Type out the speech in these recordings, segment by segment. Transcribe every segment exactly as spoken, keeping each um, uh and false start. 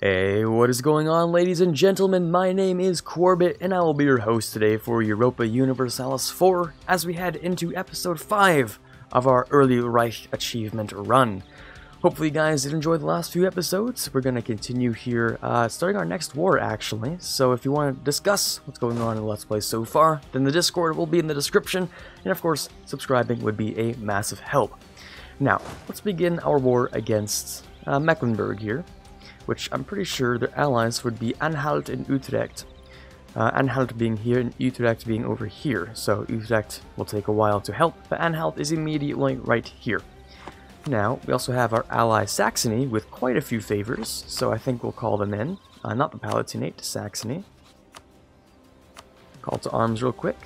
Hey, what is going on, ladies and gentlemen? My name is Quarbit, and I will be your host today for Europa Universalis four as we head into episode five of our early Reich achievement run. Hopefully you guys did enjoy the last few episodes. We're going to continue here, uh, starting our next war actually, so if you want to discuss what's going on in Let's Play so far, then the Discord will be in the description, and of course subscribing would be a massive help. Now, let's begin our war against uh, Mecklenburg here, which I'm pretty sure their allies would be Anhalt and Utrecht. Uh, Anhalt being here and Utrecht being over here, so Utrecht will take a while to help, but Anhalt is immediately right here. Now, we also have our ally Saxony with quite a few favors, so I think we'll call them in. Uh, not the Palatinate, Saxony. Call to arms real quick.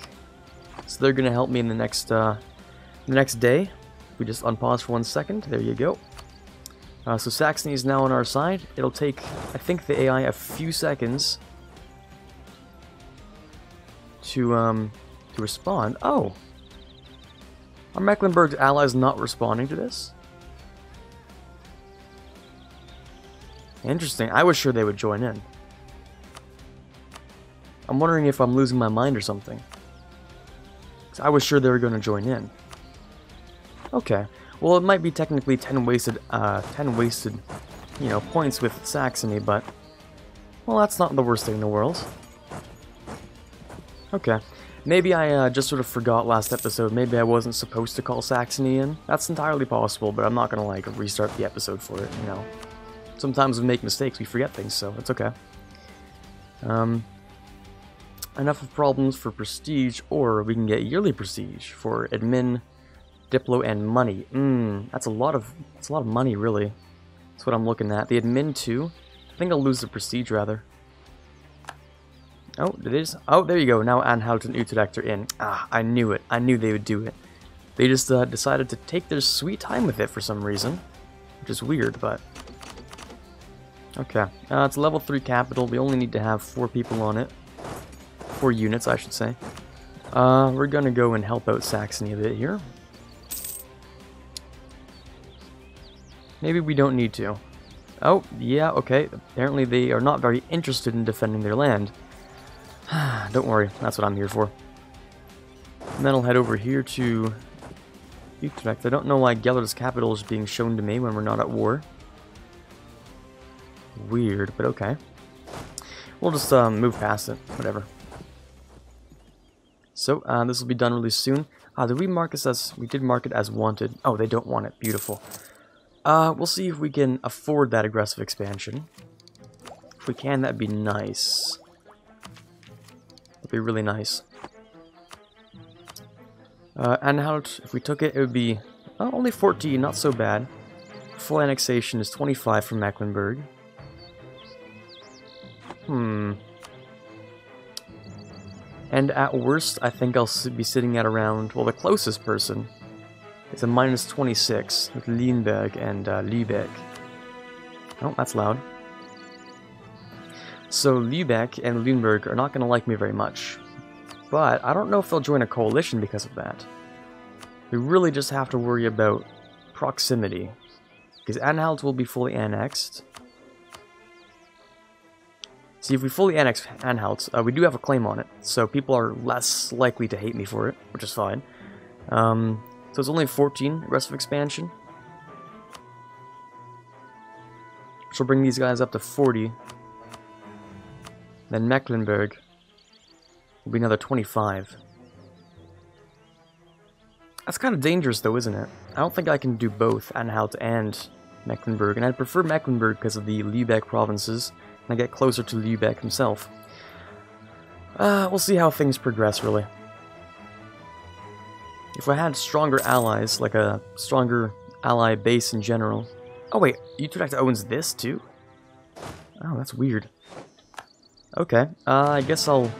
So they're going to help me in the next, uh, the next day. We just unpause for one second, there you go. Uh, so Saxony is now on our side. It'll take, I think, the A I a few seconds to um, to respond. Oh! Are Mecklenburg's allies not responding to this? Interesting. I was sure they would join in. I'm wondering if I'm losing my mind or something. 'Cause I was sure they were going to join in. Okay. Well, it might be technically ten wasted, uh, ten wasted, you know, points with Saxony, but well, that's not the worst thing in the world. Okay, maybe I uh, just sort of forgot last episode. Maybe I wasn't supposed to call Saxony in. That's entirely possible, but I'm not gonna like restart the episode for it. You know, sometimes we make mistakes, we forget things, so it's okay. Um, enough of problems for prestige, or we can get yearly prestige for admin, Diplo, and money. Mmm, that's a lot of that's a lot of money, really. That's what I'm looking at. The admin too. I think I'll lose the prestige rather. Oh, it is. Oh, there you go. Now Anhalt and Utrecht are in. Ah, I knew it. I knew they would do it. They just uh, decided to take their sweet time with it for some reason, which is weird, but okay. Uh, it's level three capital. We only need to have four people on it, four units, I should say. Uh, we're gonna go and help out Saxony a bit here. Maybe we don't need to. Oh, yeah, okay. Apparently they are not very interested in defending their land. Don't worry, that's what I'm here for. And then I'll head over here to Utrecht. I don't know why Gelre's capital is being shown to me when we're not at war. Weird, but okay. We'll just um, move past it, whatever. So, uh, this will be done really soon. Ah, did we mark this as... We did mark it as wanted. Oh, they don't want it. Beautiful. Uh, we'll see if we can afford that aggressive expansion. If we can, that'd be nice. That'd be really nice. Uh, Anhalt, if we took it, it would be uh, only fourteen, not so bad. Full annexation is twenty-five for Mecklenburg. Hmm. And at worst, I think I'll be sitting at around, well, the closest person. It's a minus twenty-six with Lienberg and uh, Lübeck. Oh, that's loud. So Lübeck and Lienberg are not going to like me very much. But I don't know if they'll join a coalition because of that. We really just have to worry about proximity. Because Anhalt will be fully annexed. See, if we fully annex Anhalt, uh, we do have a claim on it. So people are less likely to hate me for it, which is fine. Um... So it's only fourteen aggressive expansion. Which will bring these guys up to forty. Then Mecklenburg will be another twenty-five. That's kind of dangerous though, isn't it? I don't think I can do both Anhalt and Mecklenburg. And I'd prefer Mecklenburg because of the Lübeck provinces. And I get closer to Lübeck himself. Uh, we'll see how things progress, really. If I had stronger allies, like a stronger ally base in general... Oh wait, Utrecht owns this too? Oh, that's weird. Okay, uh, I guess I'll...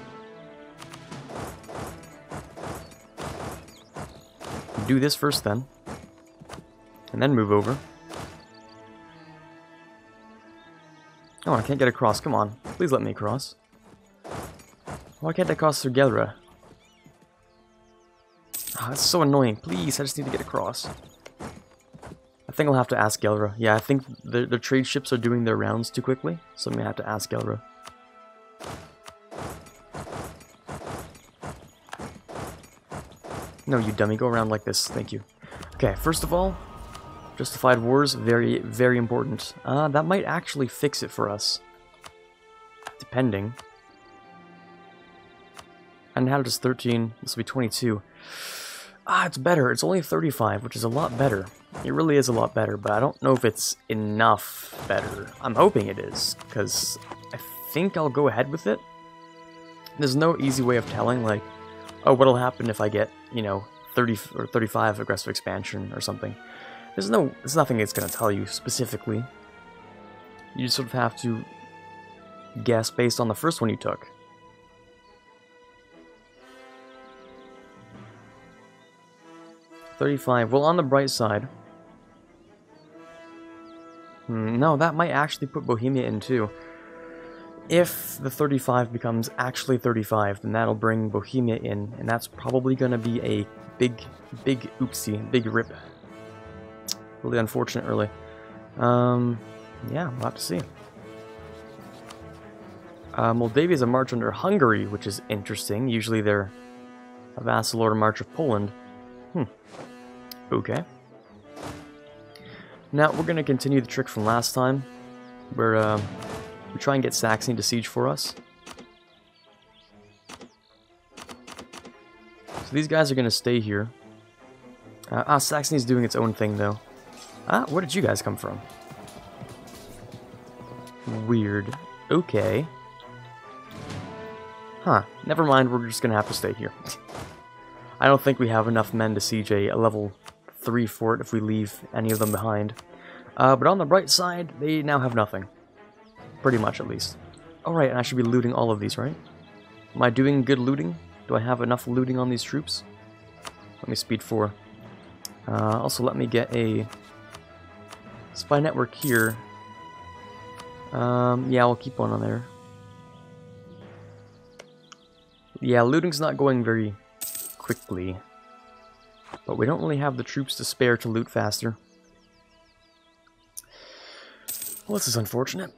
do this first then. And then move over. Oh, I can't get across, come on. Please let me cross. Why can't I cross through Gelre? Oh, that's so annoying. Please, I just need to get across. I I think I'll have to ask Gelre. Yeah, I think the, the trade ships are doing their rounds too quickly, so I'm gonna have to ask Gelre. No, you dummy, go around like this, thank you. Okay, first of all, justified wars, very, very important. Uh, that might actually fix it for us. Depending. And how does thirteen, this will be twenty-two. Ah, it's better, it's only thirty-five, which is a lot better. It really is a lot better, but I don't know if it's enough better. I'm hoping it is, because I think I'll go ahead with it. There's no easy way of telling, like, oh, what'll happen if I get, you know, thirty or thirty-five aggressive expansion or something. There's no, there's nothing it's going to tell you specifically. You just sort of have to guess based on the first one you took. thirty-five, well, on the bright side. Hmm, no, that might actually put Bohemia in too. If the thirty-five becomes actually thirty-five, then that'll bring Bohemia in, and that's probably going to be a big, big oopsie, big rip. Really unfortunate early. Um, yeah, we'll have to see. Uh, Moldavia is a march under Hungary, which is interesting. Usually they're a vassal or a march of Poland. Hmm. Okay. Now, we're going to continue the trick from last time, where, uh... we try and get Saxony to siege for us. So these guys are going to stay here. Uh, ah, Saxony's doing its own thing, though. Ah, where did you guys come from? Weird. Okay. Huh. Never mind, we're just going to have to stay here. I don't think we have enough men to siege a, a level three fort if we leave any of them behind. Uh, but on the bright side, they now have nothing. Pretty much, at least. Alright, and I should be looting all of these, right? Am I doing good looting? Do I have enough looting on these troops? Let me speed four. Uh, also, let me get a spy network here. Um, yeah, I'll keep one on there. Yeah, looting's not going very quickly. But we don't really have the troops to spare to loot faster. Well, this is unfortunate.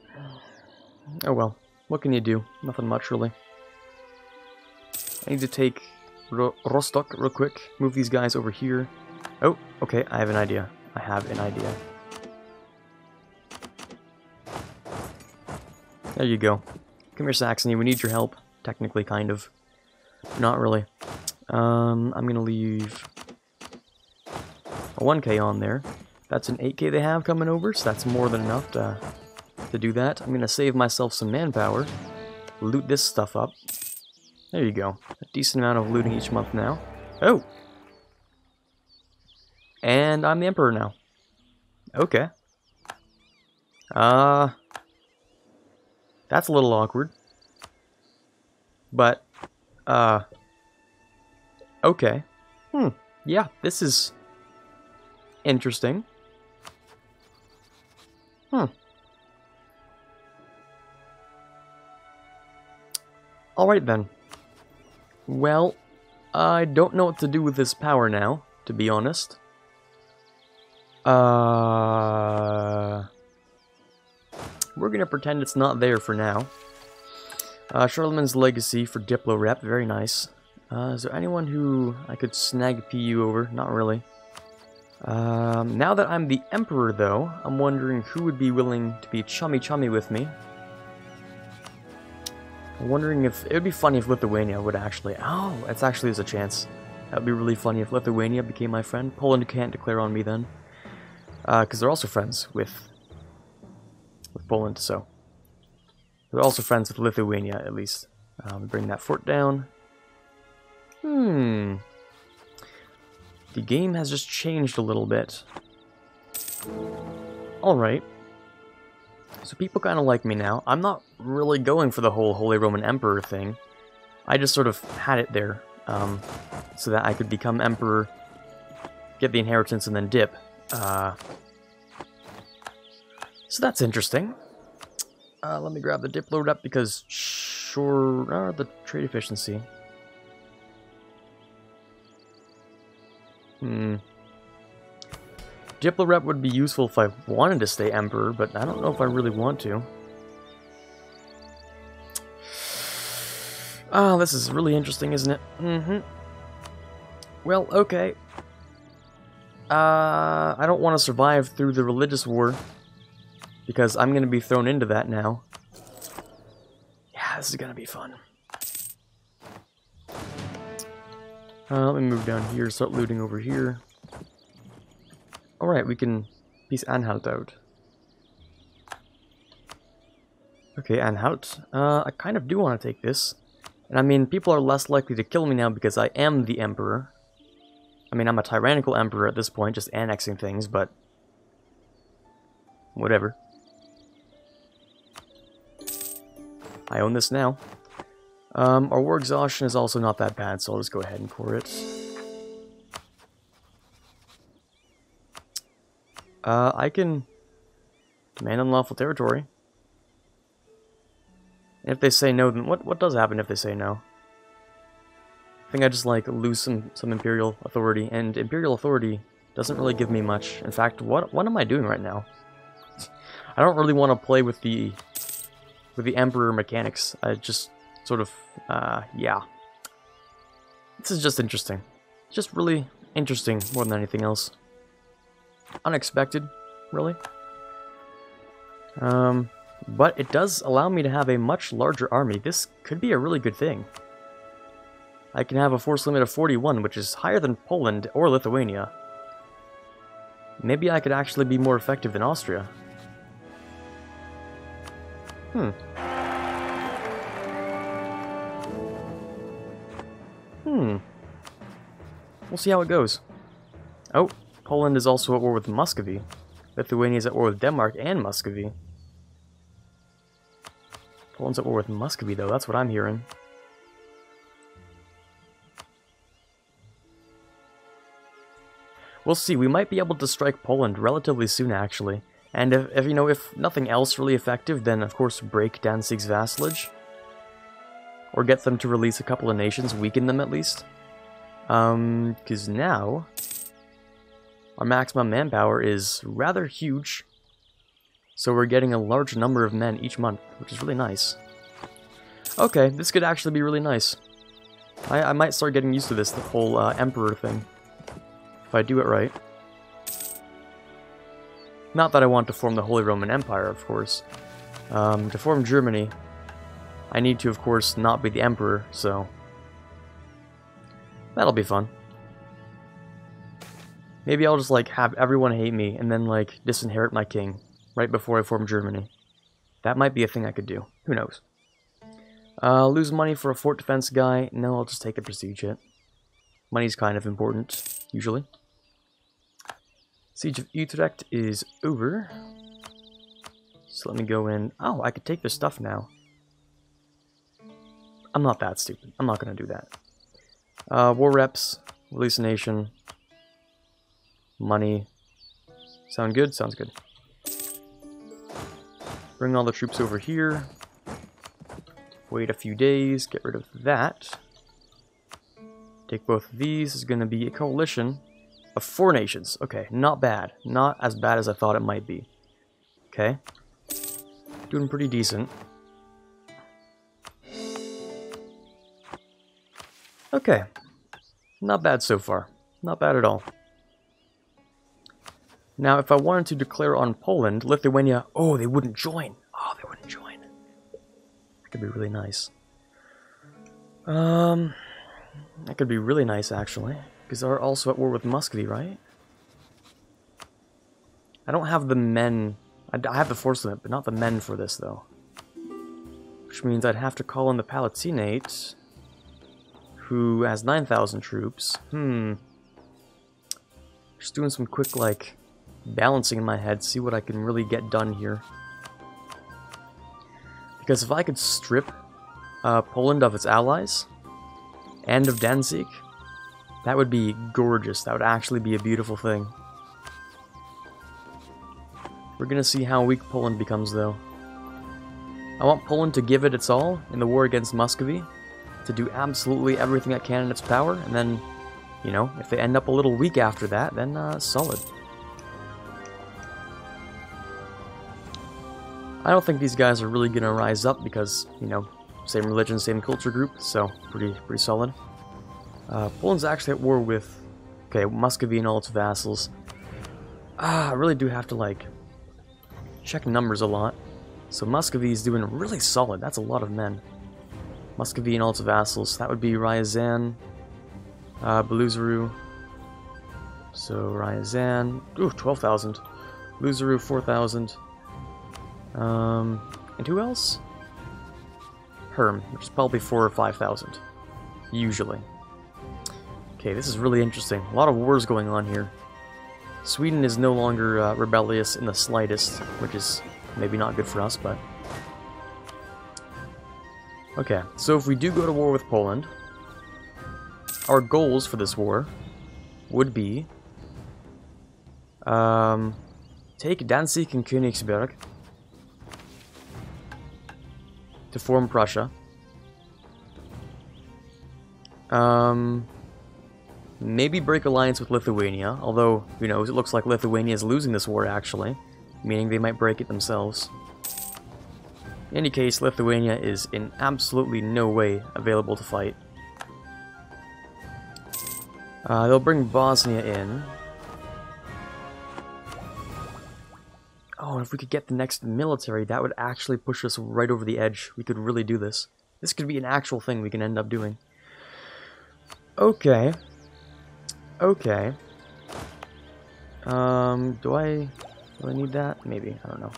Oh well, what can you do? Nothing much, really. I need to take Ro Rostock real quick, move these guys over here. Oh, okay, I have an idea. I have an idea. There you go. Come here, Saxony, we need your help. Technically, kind of. Not really. Um, I'm gonna leave a one K on there. That's an eight K they have coming over, so that's more than enough to... to do that. I'm gonna save myself some manpower, loot this stuff up. There you go. A decent amount of looting each month now. Oh! And I'm the Emperor now. Okay. Uh... That's a little awkward. But, uh... okay. Hmm. Yeah, this is... interesting. Hmm. Alright then. Well, I don't know what to do with this power now, to be honest. Uh, we're gonna pretend it's not there for now. Uh, Charlemagne's Legacy for Diplo Rep, very nice. Uh, is there anyone who I could snag P U over? Not really. Um, now that I'm the Emperor, though, I'm wondering who would be willing to be chummy chummy with me. I'm wondering if... it would be funny if Lithuania would actually... oh, it's actually there's a chance. That would be really funny if Lithuania became my friend. Poland can't declare on me then. Because uh, they're also friends with... with Poland, so... they're also friends with Lithuania, at least. Um, bring that fort down. Hmm. The game has just changed a little bit. Alright. So people kind of like me now. I'm not really going for the whole Holy Roman Emperor thing. I just sort of had it there, um, so that I could become Emperor, get the inheritance, and then dip. Uh, so that's interesting. Uh, let me grab the dip load up, because sure... Uh, the trade efficiency. Hmm. Diplorat would be useful if I wanted to stay Emperor, but I don't know if I really want to. Ah, oh, this is really interesting, isn't it? Mm-hmm. Well, okay. Uh, I don't want to survive through the religious war, because I'm going to be thrown into that now. Yeah, this is going to be fun. Uh, let me move down here, start looting over here. Alright, we can piece Anhalt out. Okay, Anhalt. Uh, I kind of do want to take this. And I mean, people are less likely to kill me now because I am the Emperor. I mean, I'm a tyrannical Emperor at this point, just annexing things, but... whatever. I own this now. Um, our war exhaustion is also not that bad, so I'll just go ahead and pour it. Uh, I can demand unlawful territory. And if they say no, then what, what does happen if they say no? I think I just, like, lose some, some Imperial authority, and Imperial authority doesn't really give me much. In fact, what what am I doing right now? I don't really want to play with the, with the Emperor mechanics. I just sort of, uh, yeah. This is just interesting. Just really interesting more than anything else. Unexpected, really. Um, but it does allow me to have a much larger army. This could be a really good thing. I can have a force limit of forty-one, which is higher than Poland or Lithuania. Maybe I could actually be more effective than Austria. Hmm. Hmm. We'll see how it goes. Oh. Poland is also at war with Muscovy. Lithuania is at war with Denmark and Muscovy. Poland's at war with Muscovy, though. That's what I'm hearing. We'll see. We might be able to strike Poland relatively soon, actually. And if, if you know, if nothing else really effective, then of course break Danzig's vassalage, or get them to release a couple of nations, weaken them at least. Um, because now. Our maximum manpower is rather huge, so we're getting a large number of men each month, which is really nice. Okay, this could actually be really nice. I, I might start getting used to this, the whole uh, Emperor thing, if I do it right. Not that I want to form the Holy Roman Empire, of course. Um, to form Germany, I need to, of course, not be the Emperor, so... that'll be fun. Maybe I'll just, like, have everyone hate me and then, like, disinherit my king right before I form Germany. That might be a thing I could do. Who knows? Uh, lose money for a fort defense guy? No, I'll just take a prestige hit. Money's kind of important, usually. Siege of Utrecht is over. So let me go in. Oh, I could take their stuff now. I'm not that stupid. I'm not going to do that. Uh, war reps. Release a nation. Money. Sound good? Sounds good. Bring all the troops over here. Wait a few days. Get rid of that. Take both of these. This is going to be a coalition of four nations. Okay, not bad. Not as bad as I thought it might be. Okay. Doing pretty decent. Okay. Not bad so far. Not bad at all. Now, if I wanted to declare on Poland, Lithuania... oh, they wouldn't join. Oh, they wouldn't join. That could be really nice. Um, that could be really nice, actually. Because they're also at war with Muscovy, right? I don't have the men... I, I have the force limit, but not the men for this, though. Which means I'd have to call in the Palatinate, who has nine thousand troops. Hmm. Just doing some quick, like... balancing in my head, see what I can really get done here. Because if I could strip uh, Poland of its allies, and of Danzig, that would be gorgeous. That would actually be a beautiful thing. We're gonna see how weak Poland becomes, though. I want Poland to give it its all in the war against Muscovy, to do absolutely everything it can in its power, and then, you know, if they end up a little weak after that, then uh, solid. I don't think these guys are really going to rise up because, you know, same religion, same culture group, so pretty pretty solid. Uh, Poland's actually at war with, okay, Muscovy and all its vassals. Ah, I really do have to, like, check numbers a lot. So Muscovy is doing really solid. That's a lot of men. Muscovy and all its vassals. That would be Ryazan, uh, Beluzeru. So Ryazan, ooh, twelve thousand. Beluzeru, four thousand. Um, and who else? Herm, which is probably four or five thousand, usually. Okay, this is really interesting. A lot of wars going on here. Sweden is no longer uh, rebellious in the slightest, which is maybe not good for us, but... Okay, so if we do go to war with Poland, our goals for this war would be... Um, take Danzig and Königsberg to form Prussia. Um... Maybe break alliance with Lithuania, although, who knows, it looks like Lithuania is losing this war, actually. Meaning they might break it themselves. In any case, Lithuania is in absolutely no way available to fight. Uh, they'll bring Bosnia in. Oh, if we could get the next military, that would actually push us right over the edge. We could really do this. This could be an actual thing we can end up doing. Okay. Okay. Um, do I... do I need that? Maybe. I don't know.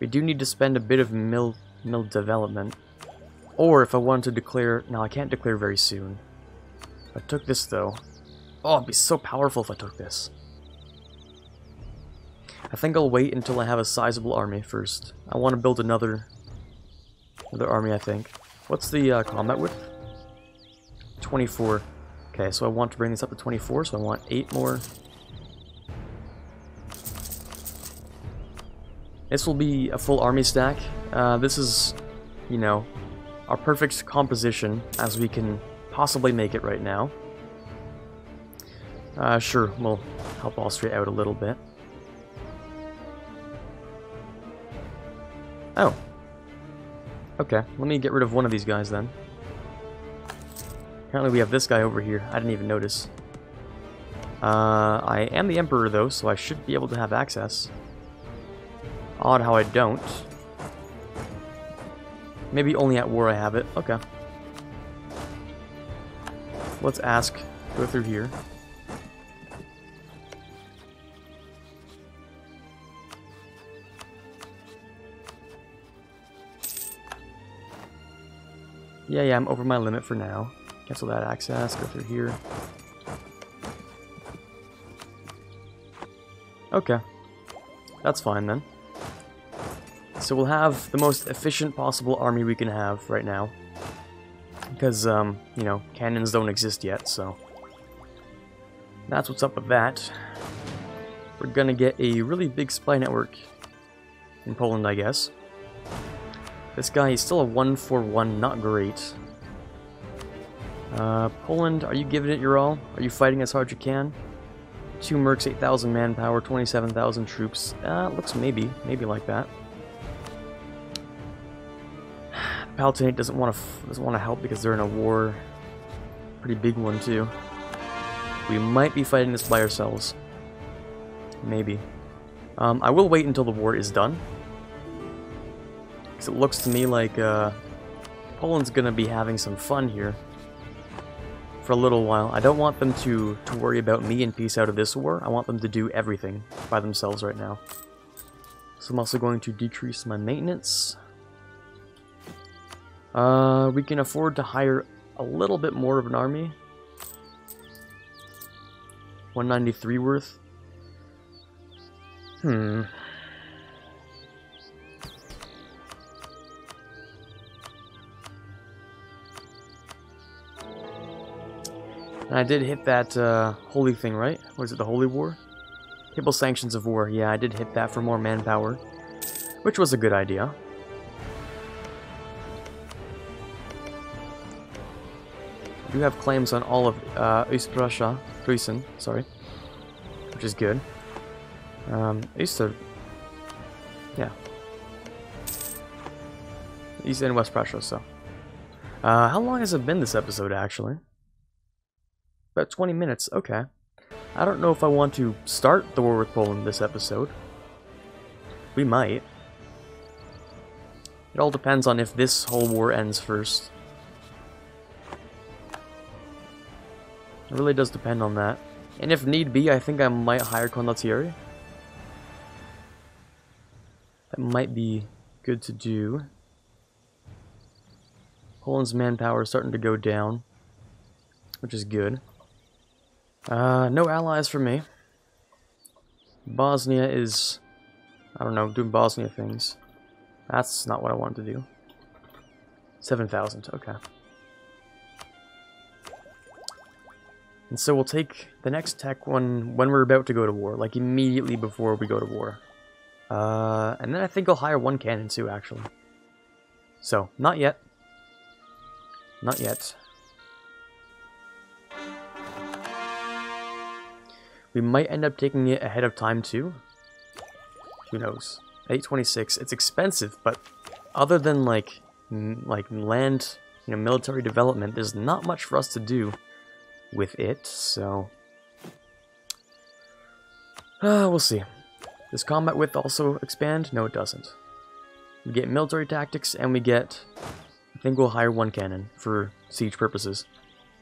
We do need to spend a bit of mill, mill development. Or if I wanted to declare... No, I can't declare very soon. If I took this, though... Oh, it'd be so powerful if I took this. I think I'll wait until I have a sizable army first. I want to build another... another army, I think. What's the uh, combat width? twenty-four. Okay, so I want to bring this up to twenty-four, so I want eight more. This will be a full army stack. Uh, this is, you know, our perfect composition as we can possibly make it right now. Uh, sure, we'll help Austria out a little bit. Oh. Okay, let me get rid of one of these guys then. Apparently we have this guy over here. I didn't even notice. Uh, I am the Emperor, though, so I should be able to have access. Odd how I don't. Maybe only at war I have it. Okay. Let's ask. Go through here. Yeah, yeah, I'm over my limit for now. Cancel that access, go through here. Okay. That's fine then. So we'll have the most efficient possible army we can have right now. Because, um, you know, cannons don't exist yet, so... That's what's up with that. We're gonna get a really big spy network in Poland, I guess. This guy, he's still a one four one, not great. Uh, Poland, are you giving it your all? Are you fighting as hard as you can? Two mercs, eight thousand manpower, twenty-seven thousand troops. Uh, looks maybe, maybe like that. Palatinate doesn't want to doesn't want to help because they're in a war, pretty big one too. We might be fighting this by ourselves. Maybe. Um, I will wait until the war is done, because it looks to me like uh, Poland's gonna be having some fun here. For a little while. I don't want them to, to worry about me and peace out of this war. I want them to do everything by themselves right now. So I'm also going to decrease my maintenance. Uh, we can afford to hire a little bit more of an army. one ninety-three worth. Hmm. And I did hit that uh, holy thing, right? Was it the holy war? Table sanctions of war. Yeah, I did hit that for more manpower, which was a good idea. I do have claims on all of uh, East Prussia, Preußen, sorry, which is good. Um, Easter, Yeah. East and West Prussia, so. Uh, how long has it been this episode, actually? About twenty minutes, okay. I don't know if I want to start the war with Poland this episode. We might. It all depends on if this whole war ends first. It really does depend on that. And if need be, I think I might hire Condottieri. That might be good to do. Poland's manpower is starting to go down, which is good. Uh, no allies for me. Bosnia is, I don't know, doing Bosnia things. That's not what I wanted to do. seven thousand, okay. And so we'll take the next tech one when we're about to go to war, like immediately before we go to war. Uh, and then I think I'll hire one cannon too, actually. So, not yet. Not yet. We might end up taking it ahead of time too. Who knows? eight twenty-six. It's expensive, but other than like like land, you know, military development, there's not much for us to do with it. So uh, we'll see. Does combat width also expand? No, it doesn't. We get military tactics, and we get. I think we'll hire one cannon for siege purposes.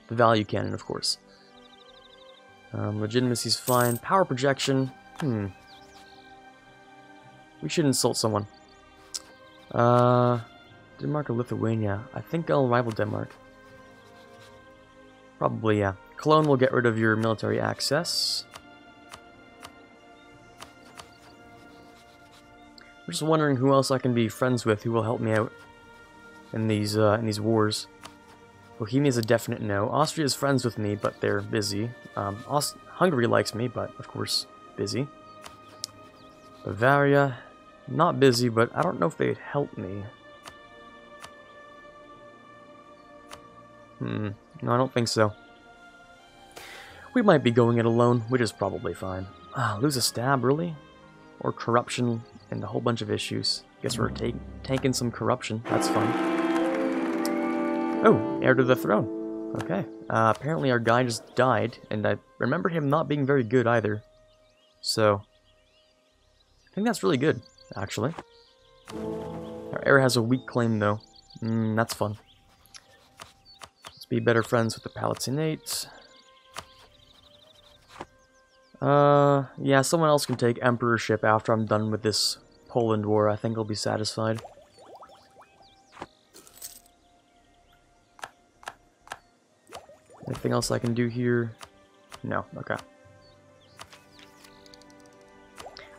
The value cannon, of course. Um, legitimacy's fine. Power projection. Hmm. We should insult someone. Uh, Denmark or Lithuania? I think I'll rival Denmark. Probably, yeah. Cologne will get rid of your military access. I'm just wondering who else I can be friends with who will help me out. In these uh, in these wars, Bohemia is a definite no. Austria is friends with me, but they're busy. Um, Aust Hungary likes me, but of course busy. Bavaria, not busy, but I don't know if they'd help me. Hmm, no, I don't think so. We might be going it alone, which is probably fine. Ah, lose a stab, really? Or corruption and a whole bunch of issues. Guess we're ta tanking some corruption. That's fun. Oh, heir to the throne. Okay. Uh, apparently our guy just died, and I remember him not being very good either. So, I think that's really good, actually. Our heir has a weak claim, though. Mm, that's fun. Let's be better friends with the Palatinate. Uh, yeah, someone else can take emperorship after I'm done with this Poland war. I think I'll be satisfied. Anything else I can do here? No, okay.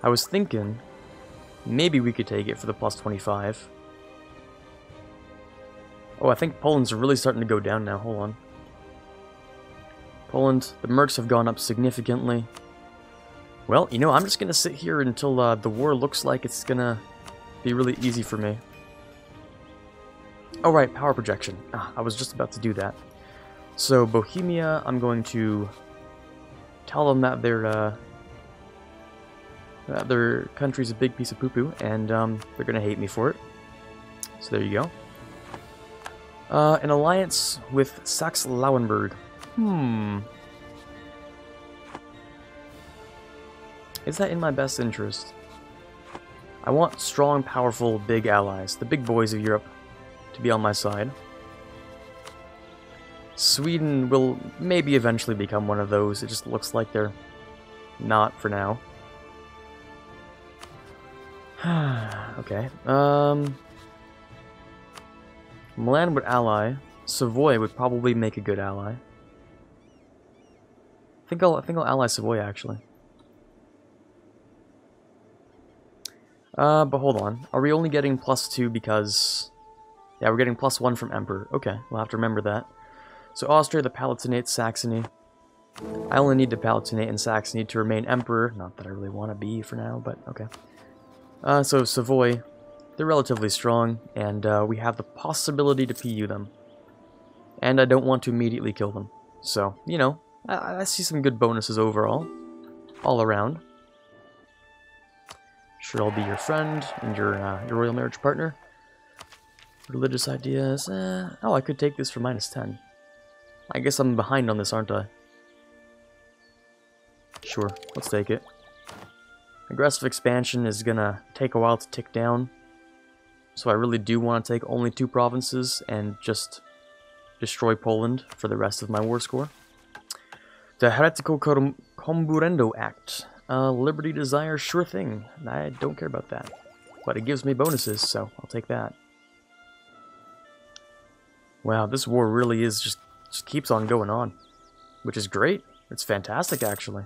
I was thinking maybe we could take it for the plus twenty-five. Oh, I think Poland's really starting to go down now. Hold on. Poland, the mercs have gone up significantly. Well, you know, I'm just going to sit here until uh, the war looks like it's going to be really easy for me. Oh, right, power projection. Ah, I was just about to do that. So, Bohemia, I'm going to tell them that their, uh, that their country's a big piece of poo-poo, and um, they're going to hate me for it. So there you go. Uh, an alliance with Saxe-Lauenburg. Hmm. Is that in my best interest? I want strong, powerful, big allies, the big boys of Europe, to be on my side. Sweden will maybe eventually become one of those. It just looks like they're not for now. Okay. Um, Milan would ally. Savoy would probably make a good ally. I think I'll, I think I'll ally Savoy, actually. Uh, but hold on. Are we only getting plus two because... Yeah, we're getting plus one from Emperor. Okay, we'll have to remember that. So Austria, the Palatinate, Saxony. I only need the Palatinate and Saxony to remain Emperor. Not that I really want to be for now, but okay. Uh, so Savoy, they're relatively strong, and uh, we have the possibility to P U them. And I don't want to immediately kill them. So, you know, I, I see some good bonuses overall, all around. Sure, I'll be your friend and your uh, your royal marriage partner. Religious ideas. Eh. Oh, I could take this for minus ten. I guess I'm behind on this, aren't I? Sure, let's take it. Aggressive expansion is gonna take a while to tick down. So I really do want to take only two provinces and just destroy Poland for the rest of my war score. The Heretical Comburendo Act. Uh, Liberty Desire, sure thing. I don't care about that. But it gives me bonuses, so I'll take that. Wow, this war really is just, just keeps on going on. Which is great. It's fantastic, actually.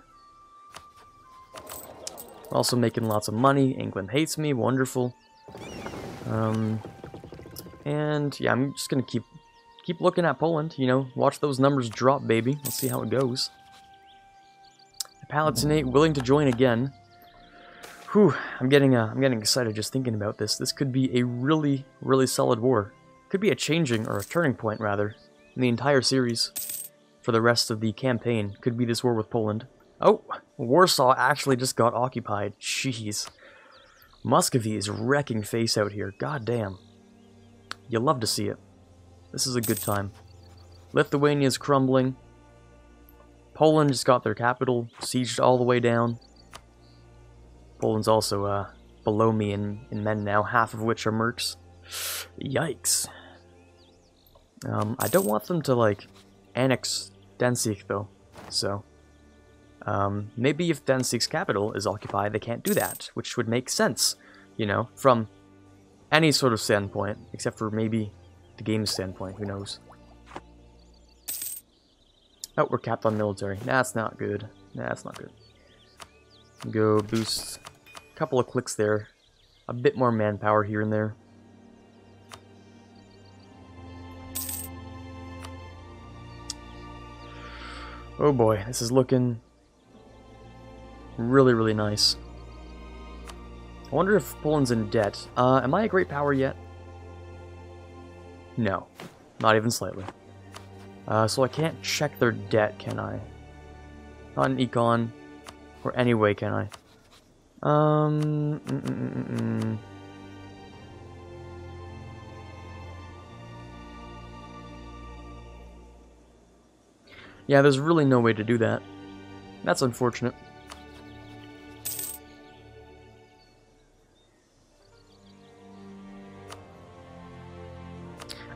We're also making lots of money. England hates me. Wonderful. Um, and yeah, I'm just gonna keep keep looking at Poland, you know, watch those numbers drop, baby. Let's see how it goes. The Palatinate willing to join again. Whew, I'm getting uh, I'm getting excited just thinking about this. This could be a really, really solid war. Could be a changing or a turning point rather in the entire series for the rest of the campaign. Could be this war with Poland. Oh, Warsaw actually just got occupied. Jeez. Muscovy is wrecking face out here. God damn. You love to see it. This is a good time. Lithuania is crumbling. Poland just got their capital sieged all the way down. Poland's also uh, below me in, in men now, half of which are mercs. Yikes. Um, I don't want them to, like, annex Danzig, though. So... Um, maybe if Danzig's capital is occupied, they can't do that, which would make sense, you know, from any sort of standpoint, except for maybe the game's standpoint, who knows. Oh, we're capped on military. That's not good. That's not good. Go boost a couple of clicks there. A bit more manpower here and there. Oh boy, this is looking... really, really nice. I wonder if Poland's in debt. Uh, am I a great power yet? No. Not even slightly. Uh, so I can't check their debt, can I? Not an econ. Or any way, can I? Um... Mm, mm, mm, mm. Yeah, there's really no way to do that. That's unfortunate.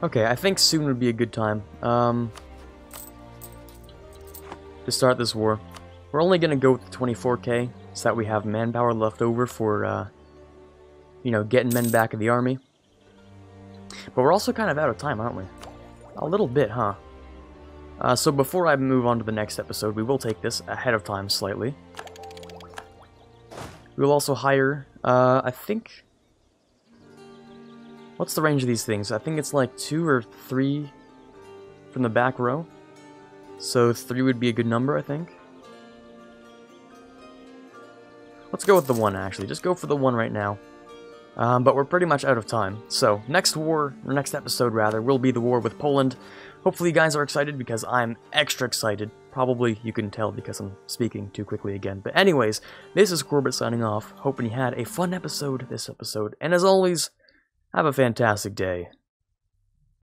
Okay, I think soon would be a good time um, to start this war. We're only going to go with the twenty-four K so that we have manpower left over for, uh, you know, getting men back in the army. But we're also kind of out of time, aren't we? A little bit, huh? Uh, so before I move on to the next episode, we will take this ahead of time slightly. We'll also hire, uh, I think... What's the range of these things? I think it's like two or three from the back row. So three would be a good number, I think. Let's go with the one, actually. Just go for the one right now. Um, but we're pretty much out of time. So next war, or next episode rather, will be the war with Poland. Hopefully you guys are excited because I'm extra excited. Probably you can tell because I'm speaking too quickly again. But anyways, this is Quarbit signing off. Hoping you had a fun episode this episode. And as always... have a fantastic day.